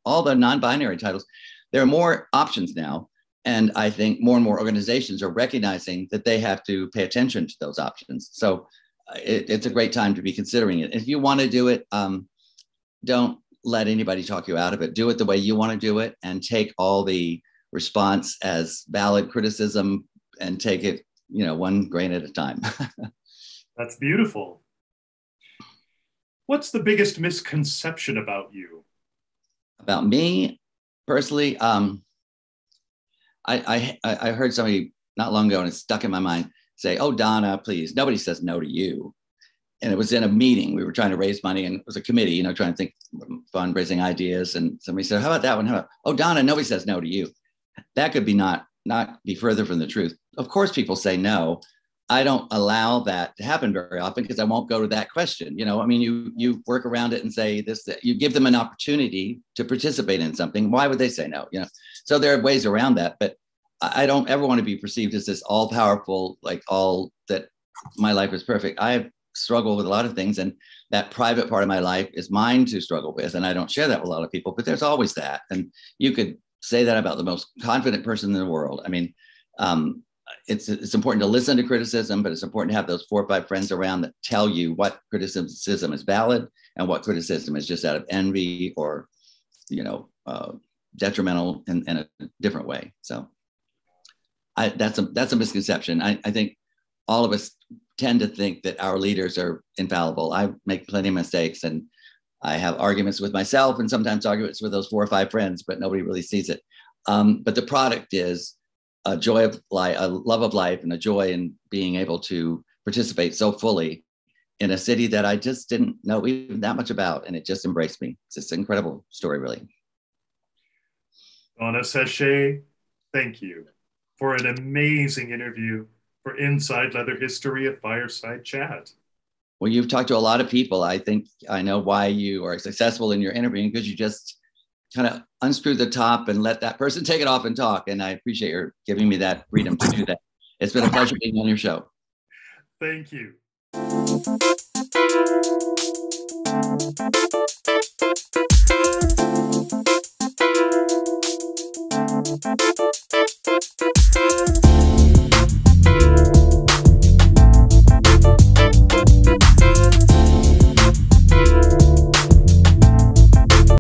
all the non-binary titles, there are more options now. And I think more and more organizations are recognizing that they have to pay attention to those options. So it's a great time to be considering it. If you want to do it, don't let anybody talk you out of it. Do it the way you want to do it, and take all the response as valid criticism and take it, you know, one grain at a time. That's beautiful. What's the biggest misconception about you? About me personally? I heard somebody not long ago, and it stuck in my mind, say, "Oh, Donna, please, nobody says no to you." And it was in a meeting. We were trying to raise money, and it was a committee, you know, trying to think fundraising ideas. And somebody said, "How about that one? How about, oh, Donna, nobody says no to you." That could be not be further from the truth. Of course, people say no. I don't allow that to happen very often, because I won't go to that question. You know, I mean, you work around it and say this, that. You give them an opportunity to participate in something. Why would they say no? You know, so there are ways around that, but I don't ever want to be perceived as this all powerful, like all that my life is perfect. I struggle with a lot of things, and that private part of my life is mine to struggle with. And I don't share that with a lot of people, but there's always that. And you could say that about the most confident person in the world. I mean, it's important to listen to criticism, but it's important to have those 4 or 5 friends around that tell you what criticism is valid and what criticism is just out of envy or, you know, detrimental in a different way. So that's a misconception. I think all of us tend to think that our leaders are infallible. I make plenty of mistakes, and I have arguments with myself and sometimes arguments with those 4 or 5 friends, but nobody really sees it. But the product is a joy of life, a love of life, and a joy in being able to participate so fully in a city that I just didn't know even that much about, and it just embraced me. It's just an incredible story, really. Donna Sachet, thank you for an amazing interview for Inside Leather History at Fireside Chat. Well, you've talked to a lot of people. I think I know why you are successful in your interviewing, because you just kind of unscrew the top and let that person take it off and talk. And I appreciate your giving me that freedom to do that. It's been a pleasure being on your show. Thank you.